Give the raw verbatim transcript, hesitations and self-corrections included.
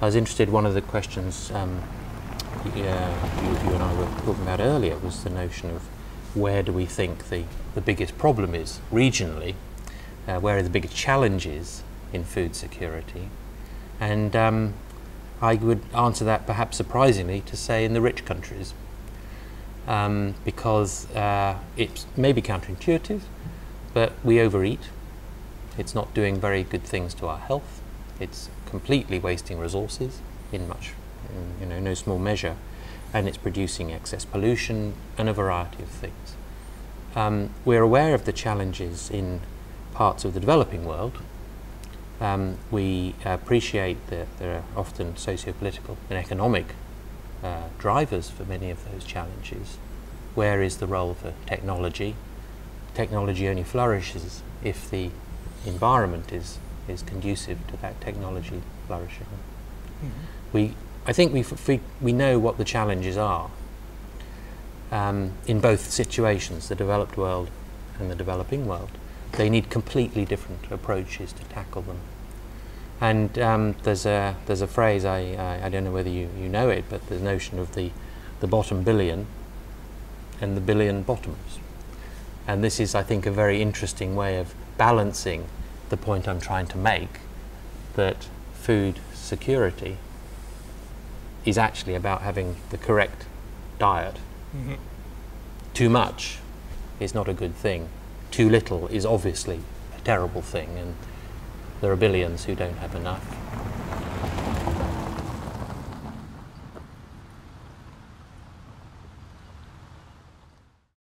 I was interested, one of the questions um, yeah, you, you and I were talking about earlier was the notion of where do we think the, the biggest problem is regionally, uh, where are the biggest challenges in food security, and um, I would answer that perhaps surprisingly to say in the rich countries, um, because uh, it's maybe counterintuitive, but we overeat. It's not doing very good things to our health. It's completely wasting resources in much, in, you know, no small measure, and it's producing excess pollution and a variety of things. Um, we're aware of the challenges in parts of the developing world. Um, we appreciate that there are often socio-political and economic uh, drivers for many of those challenges. Where is the role for technology? Technology only flourishes if the environment is, is conducive to that technology flourishing. Mm-hmm. We, I think we, f we, we know what the challenges are um, in both situations, the developed world and the developing world. They need completely different approaches to tackle them. And um, there's, a, there's a phrase, I, I, I don't know whether you, you know it, but the notion of the, the bottom billion and the billion bottoms. And this is, I think, a very interesting way of balancing the point I'm trying to make, that food security is actually about having the correct diet. Mm-hmm. Too much is not a good thing. Too little is obviously a terrible thing, and there are billions who don't have enough.